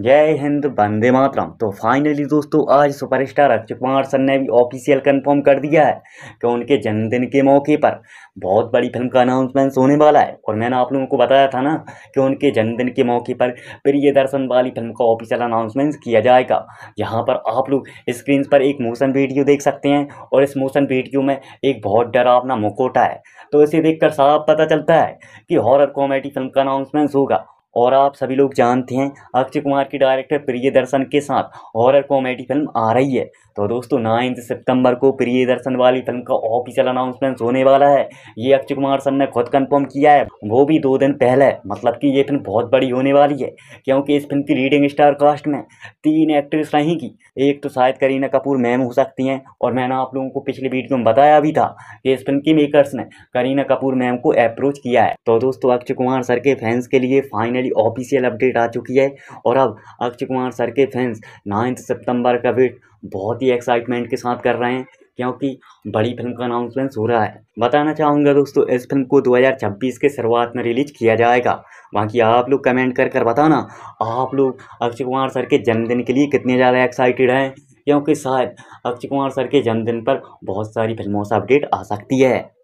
जय हिंद, वंदे मातरम। तो फाइनली दोस्तों आज सुपरस्टार अक्षय कुमार सर ने भी ऑफिशियल कंफर्म कर दिया है कि उनके जन्मदिन के मौके पर बहुत बड़ी फिल्म का अनाउंसमेंट होने वाला है। और मैंने आप लोगों को बताया था ना कि उनके जन्मदिन के मौके पर प्रियदर्शन वाली फिल्म का ऑफिशियल अनाउंसमेंट किया जाएगा। यहाँ पर आप लोग स्क्रीन पर एक मोशन वीडियो देख सकते हैं और इस मोशन वीडियो में एक बहुत डरावना मुखौटा है, तो इसे देखकर साफ पता चलता है कि हॉरर कॉमेडी फिल्म का अनाउंसमेंट होगा। और आप सभी लोग जानते हैं अक्षय कुमार की डायरेक्टर प्रियदर्शन के साथ हॉरर कॉमेडी फिल्म आ रही है। तो दोस्तों 9 सितंबर को प्रियदर्शन वाली फिल्म का ऑफिशियल अनाउंसमेंट होने वाला है। ये अक्षय कुमार सर ने खुद कंफर्म किया है, वो भी 2 दिन पहले। मतलब कि ये फिल्म बहुत बड़ी होने वाली है क्योंकि इस फिल्म की लीडिंग स्टार कास्ट में 3 एक्ट्रेस रहेंगी। एक तो शायद करीना कपूर मैम हो सकती हैं, और मैंने आप लोगों को पिछली वीडियो में बताया भी था कि इस फिल्म की मेकर्स ने करीना कपूर मैम को अप्रोच किया है। तो दोस्तों अक्षय कुमार सर के फैंस के लिए फाइनली ऑफिशियल अपडेट आ चुकी है और अब अक्षय कुमार सर के फैंस 9 सितंबर का वेट बहुत ही एक्साइटमेंट के साथ कर रहे हैं क्योंकि बड़ी फिल्म का अनाउंसमेंट हो रहा है। बताना चाहूँगा दोस्तों इस फिल्म को 2026 के शुरुआत में रिलीज किया जाएगा। बाकी आप लोग कमेंट कर कर बताना आप लोग अक्षय कुमार सर के जन्मदिन के लिए कितने ज़्यादा एक्साइटेड हैं, क्योंकि शायद अक्षय कुमार सर के जन्मदिन पर बहुत सारी फिल्मों से अपडेट आ सकती है।